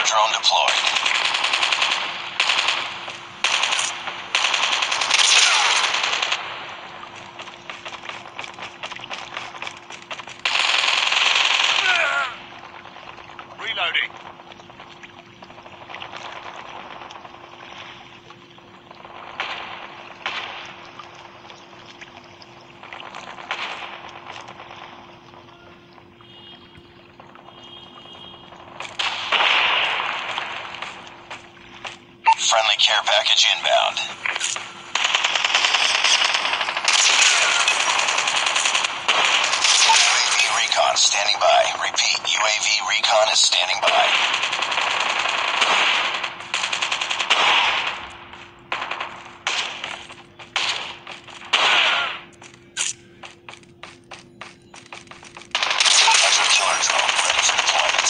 Another drone deployed. Friendly care package inbound. UAV recon standing by. Repeat, UAV recon is standing by. Hunter killer drone ready for deployment.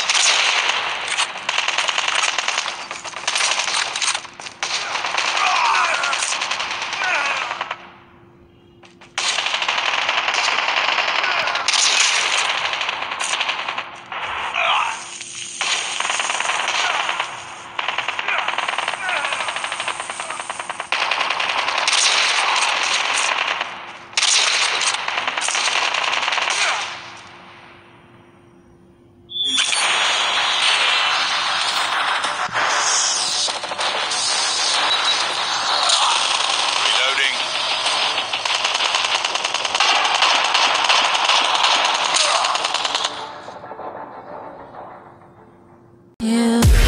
Yeah.